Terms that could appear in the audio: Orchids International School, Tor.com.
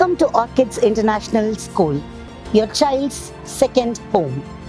Welcome to Orchids International School, your child's second home.